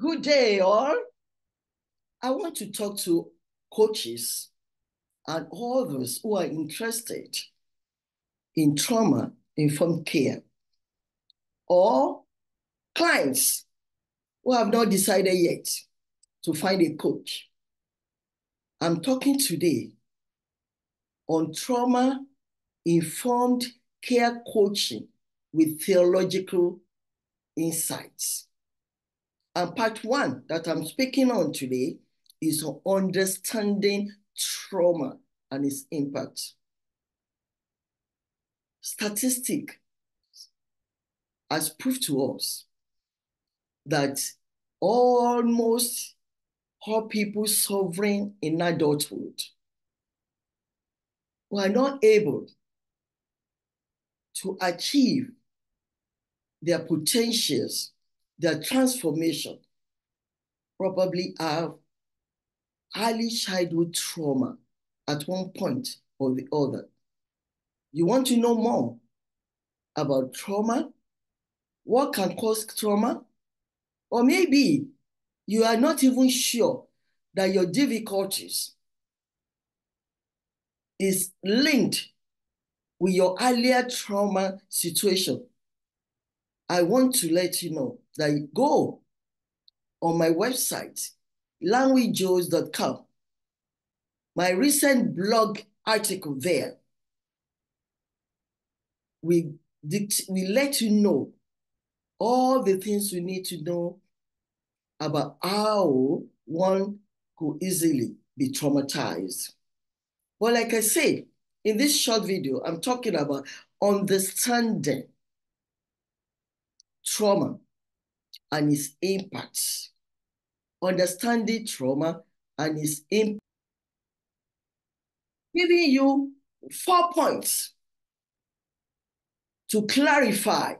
Good day, all. I want to talk to coaches and all those who are interested in trauma-informed care, or clients who have not decided yet to find a coach. I'm talking today on trauma-informed care coaching with theological insights. And part one that I'm speaking on today is on understanding trauma and its impact. Statistics has proved to us that almost all people suffering in adulthood were not able to achieve their potentials, their transformation, probably have early childhood trauma at one point or the other. You want to know more about trauma, what can cause trauma, or maybe you are not even sure that your difficulties is linked with your earlier trauma situation. I want to let you know that you go on my website, learnwithjoes.com. My recent blog article there, we let you know all the things you need to know about how one could easily be traumatized. Well, like I said, in this short video, I'm talking about understanding trauma and its impacts. Understanding trauma and its impact. Giving you 4 points to clarify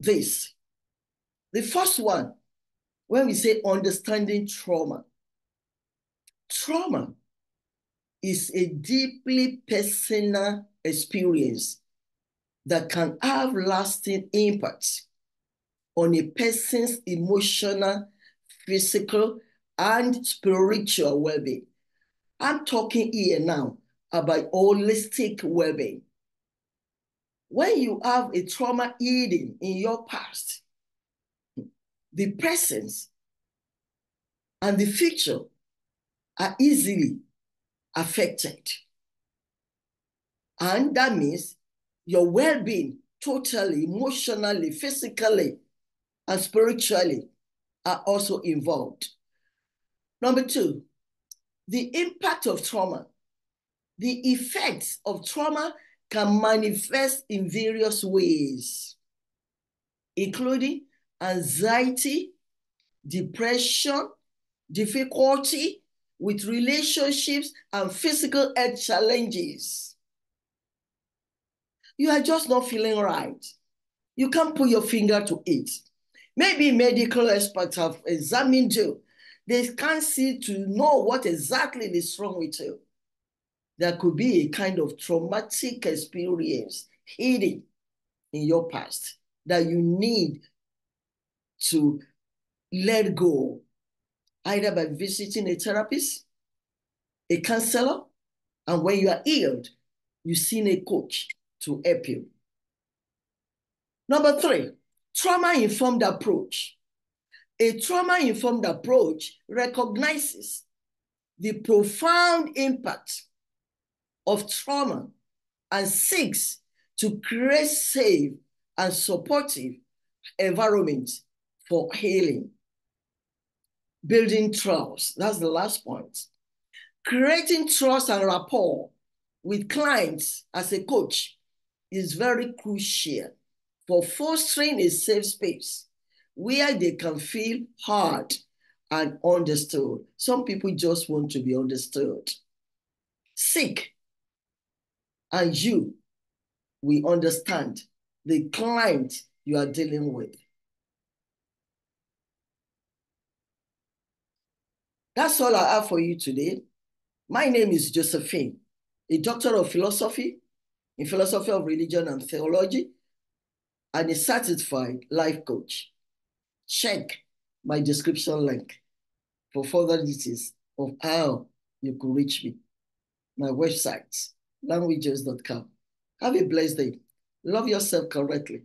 this. The first one, when we say understanding trauma, trauma is a deeply personal experience that can have lasting impacts on a person's emotional, physical, and spiritual well-being. I'm talking here now about holistic well-being. When you have a trauma hidden in your past, the present and the future are easily affected. And that means your well-being, totally, emotionally, physically, and spiritually, are also involved. Number two, the impact of trauma. The effects of trauma can manifest in various ways, including anxiety, depression, difficulty with relationships, and physical health challenges. You are just not feeling right. You can't put your finger to it. Maybe medical experts have examined you. They can't see to know what exactly is wrong with you. There could be a kind of traumatic experience hidden in your past that you need to let go, either by visiting a therapist, a counselor, and when you are healed, you see a coach to help you. Number three, trauma-informed approach. A trauma-informed approach recognizes the profound impact of trauma and seeks to create safe and supportive environments for healing. Building trust, that's the last point. Creating trust and rapport with clients as a coach is very crucial for fostering a safe space where they can feel heard and understood. Some people just want to be understood. Seek, and you will understand the client you are dealing with. That's all I have for you today. My name is Josephine, a doctor of philosophy, in philosophy of religion and theology, and a certified life coach. Check my description link for further details of how you could reach me. My website, learnwithjoes.com. Have a blessed day. Love yourself correctly.